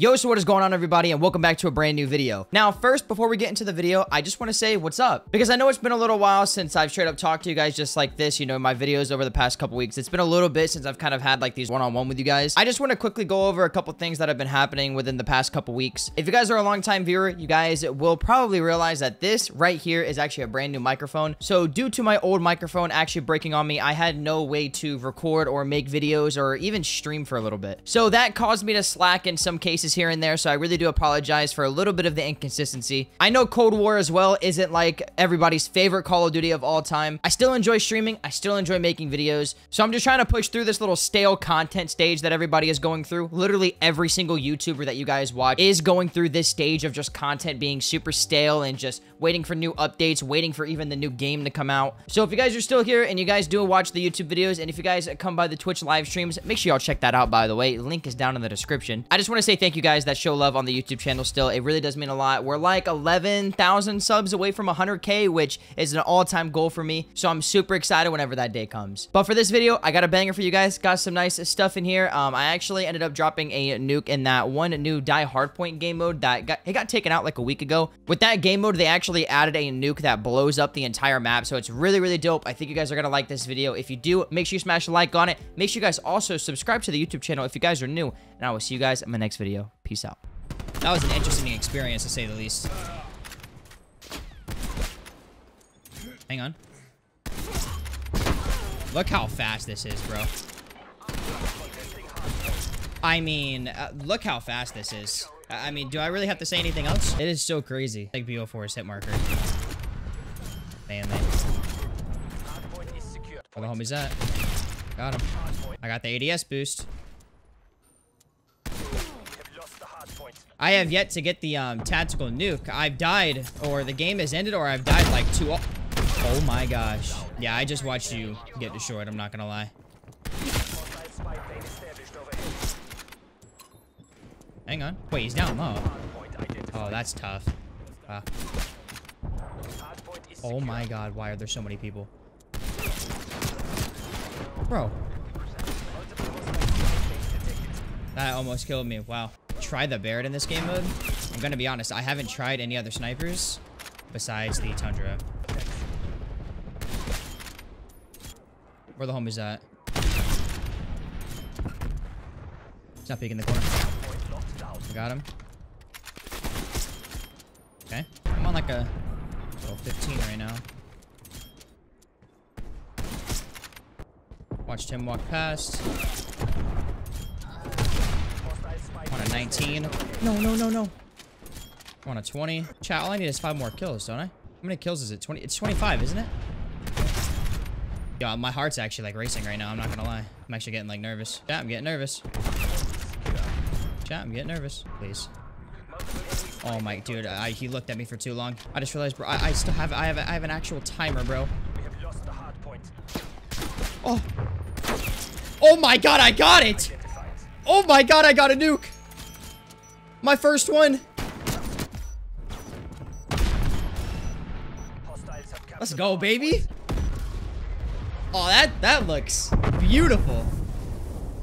Yo, so what is going on, everybody, and welcome back to a brand new video. Now, first, before we get into the video, I just want to say what's up, because I know it's been a little while since I've straight up talked to you guys just like this, you know, in my videos over the past couple weeks. It's been a little bit since I've kind of had like these one-on-one with you guys. I just want to quickly go over a couple things that have been happening within the past couple weeks. If you guys are a long-time viewer, you guys will probably realize that this right here is actually a brand new microphone. So due to my old microphone actually breaking on me, I had no way to record or make videos or even stream for a little bit. So that caused me to slack in some cases here and there, so I really do apologize for a little bit of the inconsistency. I know Cold War as well isn't like everybody's favorite Call of Duty of all time. I still enjoy streaming, I still enjoy making videos, so I'm just trying to push through this little stale content stage that everybody is going through. Literally every single YouTuber that you guys watch is going through this stage of just content being super stale and just waiting for new updates, waiting for even the new game to come out. So if you guys are still here and you guys do watch the YouTube videos, and if you guys come by the Twitch live streams, make sure y'all check that out, by the way. Link is down in the description. I just want to say thank you guys that show love on the YouTube channel still. It really does mean a lot. We're like 11,000 subs away from 100K, which is an all-time goal for me. So I'm super excited whenever that day comes. But for this video, I got a banger for you guys. Got some nice stuff in here. I actually ended up dropping a nuke in that one new Die Hardpoint game mode that got taken out like a week ago. With that game mode, they actually added a nuke that blows up the entire map. So it's really, really dope. I think you guys are going to like this video. If you do, make sure you smash a like on it. Make sure you guys also subscribe to the YouTube channel if you guys are new. And I will see you guys in my next video. Peace out. That was an interesting experience, to say the least. Hang on. Look how fast this is, bro. I mean, look how fast this is. I mean, do I really have to say anything else? It is so crazy. Like BO4's hit marker. Damn it. Where the homie's at? Got him. I got the ADS boost. I have yet to get the tactical nuke. I've died, or the game has ended, or I've died like two. Oh my gosh. Yeah, I just watched you get destroyed. I'm not gonna lie. Hang on. Wait, he's down low. Oh, that's tough. Wow. Oh my god, why are there so many people? Bro. That almost killed me. Wow. Try the Barrett in this game mode. I'm gonna be honest, I haven't tried any other snipers besides the Tundra. Where the homies at? He's not peeking the corner. I got him. Okay. I'm on like a little 15 right now. Watched him walk past. On a 19. No. On a 20. Chat, all I need is 5 more kills, don't I? How many kills is it? 20. It's 25, isn't it? Yo, my heart's actually like racing right now. I'm not gonna lie. I'm actually getting like nervous. Chat, I'm getting nervous. Chat, I'm getting nervous. Please. Oh my dude, he looked at me for too long. I just realized, bro. I still have. I have an actual timer, bro. Oh. Oh my god, I got it. Oh my god, I got a nuke. My first one. Let's go, baby. Oh, that looks beautiful.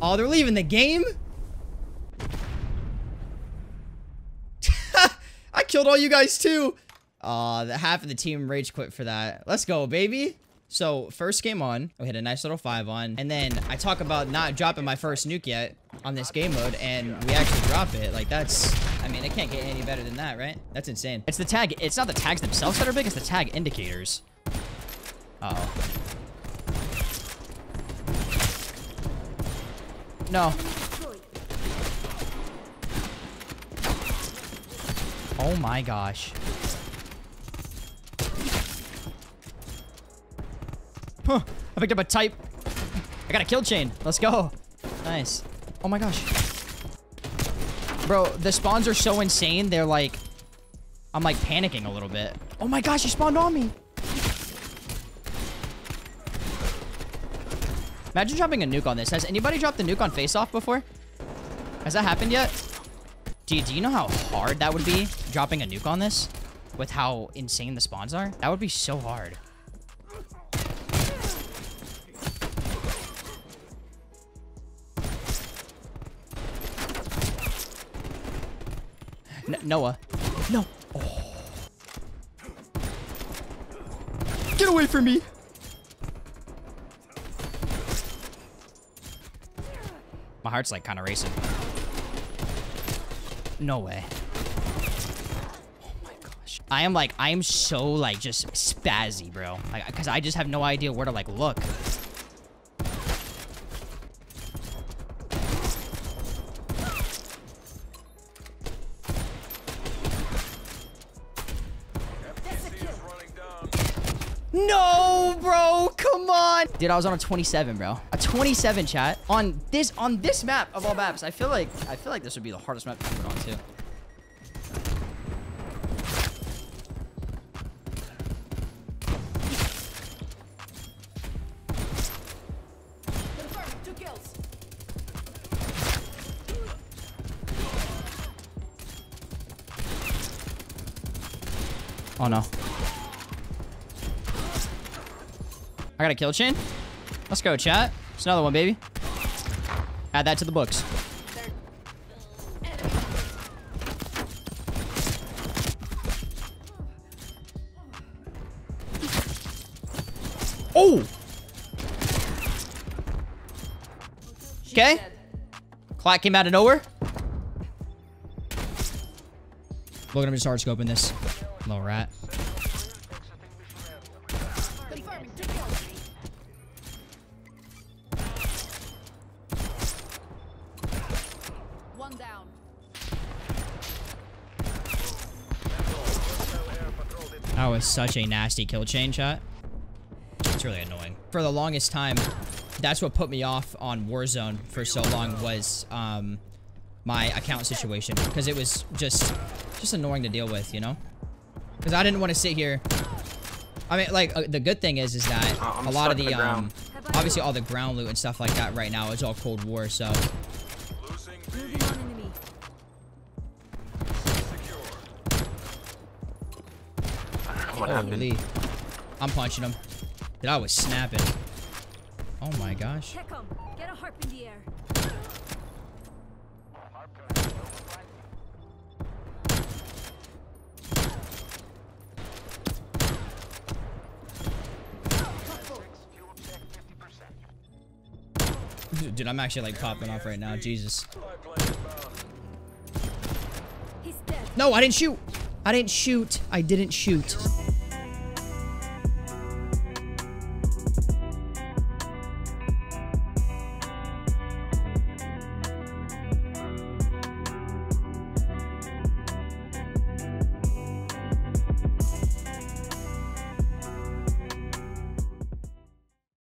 Oh, they're leaving the game? I killed all you guys too. Oh, half of the team rage quit for that. Let's go, baby. So, first game on, we hit a nice little 5 on, and then I talk about not dropping my first nuke yet on this game mode, and we actually drop it. Like, that's, I mean, it can't get any better than that, right? That's insane. It's the tag, it's not the tags themselves that are big, it's the tag indicators. Uh-oh. No. Oh my gosh. Huh, I picked up a type. I got a kill chain. Let's go. Nice. Oh my gosh. Bro, the spawns are so insane. They're like... I'm like panicking a little bit. Oh my gosh, he spawned on me. Imagine dropping a nuke on this. Has anybody dropped the nuke on face-off before? Has that happened yet? Dude, do you know how hard that would be? Dropping a nuke on this? With how insane the spawns are? That would be so hard. Noah. No. Oh. Get away from me. My heart's like kind of racing. No way. Oh my gosh. I am so like just spazzy, bro. Like, cause I just have no idea where to like look. No, bro, come on. Dude, I was on a 27, bro. A 27, chat. On this map of all maps, I feel like this would be the hardest map to put on, too. Oh, no. I got a kill chain. Let's go, chat. It's another one, baby. Add that to the books. Oh! Okay. Clock came out of nowhere. Look at him just hard scoping this. Little rat. That was such a nasty kill chain, chat. It's really annoying. For the longest time, that's what put me off on Warzone for so long was my account situation, because it was just annoying to deal with, you know? Because I didn't want to sit here. I mean, like the good thing is that a lot of the obviously all the ground loot and stuff like that right now is all Cold War, so. Holy. I'm punching him. Dude, I was snapping. Oh my gosh. Get a harp in the air. Dude, I'm actually like popping off right now. Jesus. No, I didn't shoot. I didn't shoot.